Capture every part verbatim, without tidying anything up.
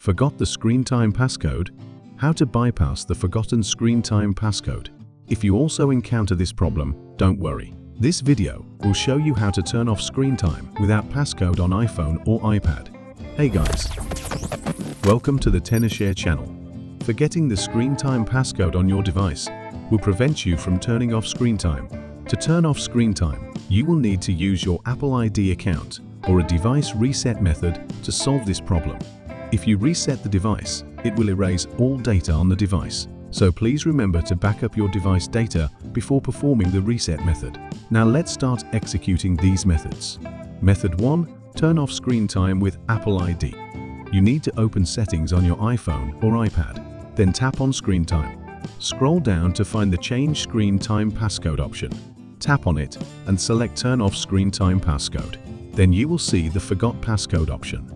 Forgot the screen time passcode? How to bypass the forgotten screen time passcode. If you also encounter this problem, don't worry. This video will show you how to turn off screen time without passcode on iPhone or iPad. Hey guys, welcome to the Tenorshare channel. Forgetting the screen time passcode on your device will prevent you from turning off screen time. To turn off screen time, you will need to use your Apple I D account or a device reset method to solve this problem. If you reset the device, it will erase all data on the device. So please remember to back up your device data before performing the reset method. Now let's start executing these methods. Method one. Turn off screen time with Apple I D. You need to open settings on your iPhone or iPad. Then tap on screen time. Scroll down to find the change screen time passcode option. Tap on it and select turn off screen time passcode. Then you will see the forgot passcode option.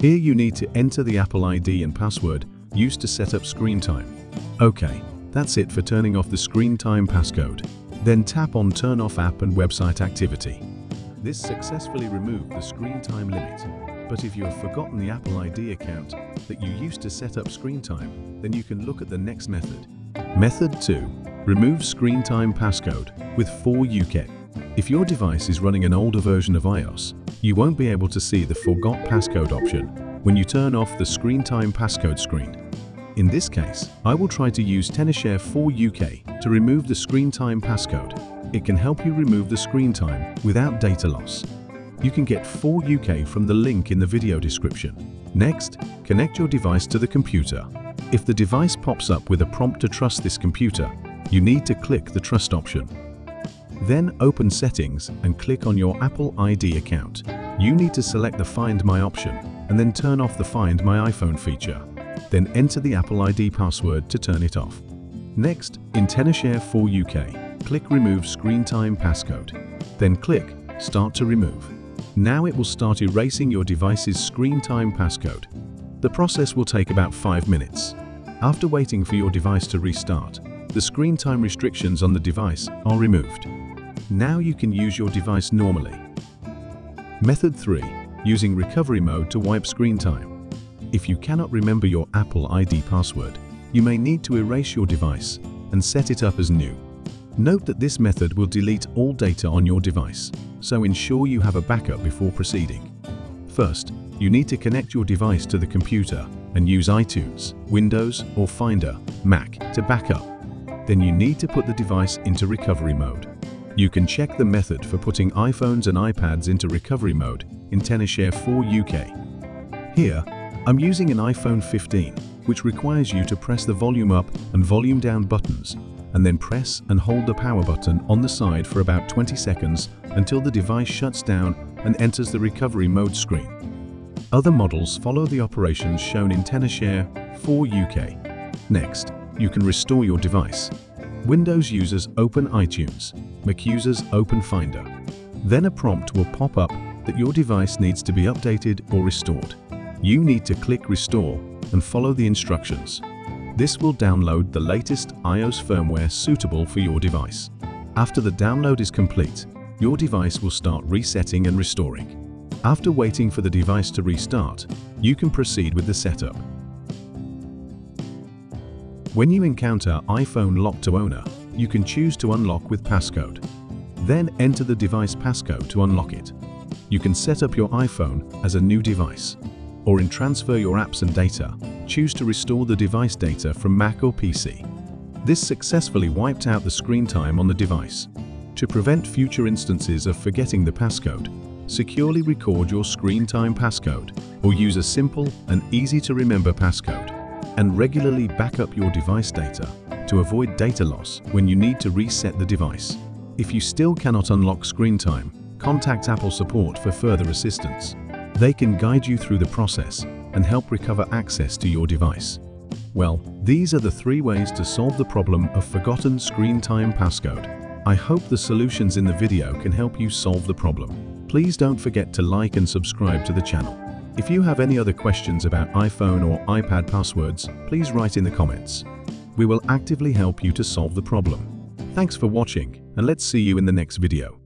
Here you need to enter the Apple I D and password used to set up screen time. Okay, that's it for turning off the screen time passcode. Then tap on turn off app and website activity. This successfully removed the screen time limit. But if you have forgotten the Apple I D account that you used to set up screen time, then you can look at the next method. Method two. Remove screen time passcode with four U key. If your device is running an older version of iOS, you won't be able to see the forgot passcode option when you turn off the screen time passcode screen. In this case, I will try to use Tenorshare four U key to remove the screen time passcode. It can help you remove the screen time without data loss. You can get four U key from the link in the video description. Next, connect your device to the computer. If the device pops up with a prompt to trust this computer, you need to click the trust option. Then open settings and click on your Apple I D account. You need to select the Find My option and then turn off the Find My iPhone feature. Then enter the Apple I D password to turn it off. Next, in Tenorshare four U key, click Remove Screen Time Passcode. Then click Start to Remove. Now it will start erasing your device's screen time passcode. The process will take about five minutes. After waiting for your device to restart, the screen time restrictions on the device are removed. Now you can use your device normally. Method three. Using recovery mode to wipe screen time. If you cannot remember your Apple I D password, you may need to erase your device and set it up as new. Note that this method will delete all data on your device, so ensure you have a backup before proceeding. First, you need to connect your device to the computer and use iTunes, Windows, or Finder, Mac to backup. Then you need to put the device into recovery mode. You can check the method for putting iPhones and iPads into recovery mode in Tenorshare four U key. Here, I'm using an iPhone fifteen, which requires you to press the volume up and volume down buttons, and then press and hold the power button on the side for about twenty seconds until the device shuts down and enters the recovery mode screen. Other models follow the operations shown in Tenorshare four U key. Next, you can restore your device. Windows users open iTunes, Mac users open Finder. Then a prompt will pop up that your device needs to be updated or restored. You need to click Restore and follow the instructions. This will download the latest iOS firmware suitable for your device. After the download is complete, your device will start resetting and restoring. After waiting for the device to restart, you can proceed with the setup. When you encounter iPhone locked to owner, you can choose to unlock with passcode. Then enter the device passcode to unlock it. You can set up your iPhone as a new device, or in transfer your apps and data, choose to restore the device data from Mac or P C. This successfully wiped out the screen time on the device. To prevent future instances of forgetting the passcode, securely record your screen time passcode or use a simple and easy to remember passcode, and regularly back up your device data to avoid data loss when you need to reset the device. If you still cannot unlock screen time, contact Apple support for further assistance. They can guide you through the process and help recover access to your device. Well, these are the three ways to solve the problem of forgotten screen time passcode. I hope the solutions in the video can help you solve the problem. Please don't forget to like and subscribe to the channel. If you have any other questions about iPhone or iPad passwords, please write in the comments. We will actively help you to solve the problem. Thanks for watching, and let's see you in the next video.